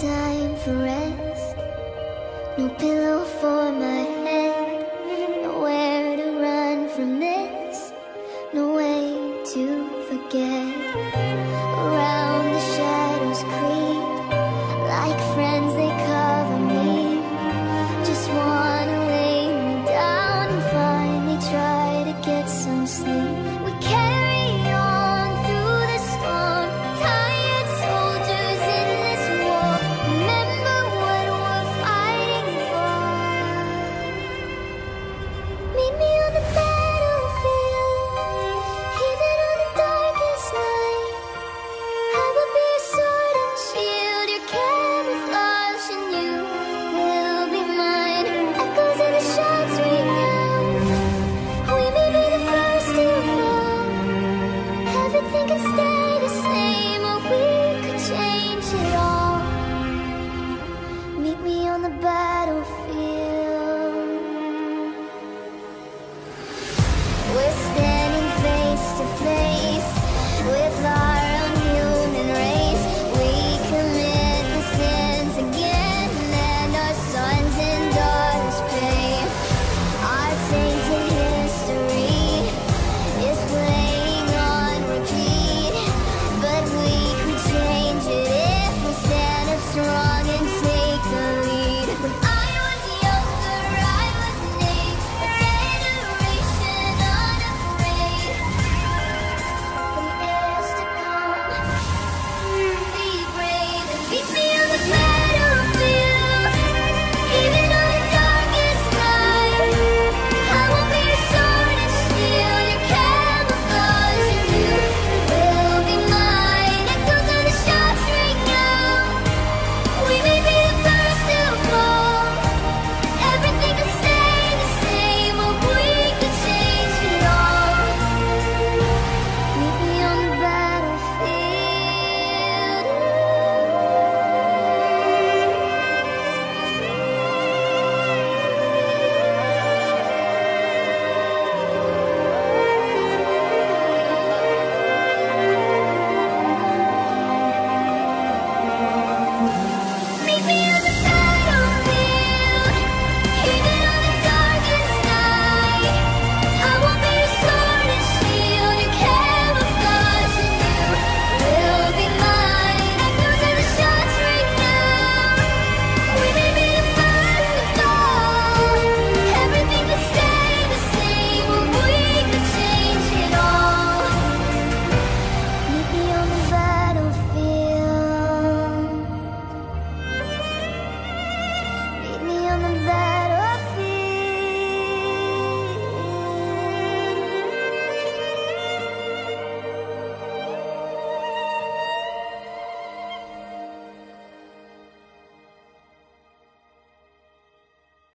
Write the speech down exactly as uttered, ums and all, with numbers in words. time for rest, no pillow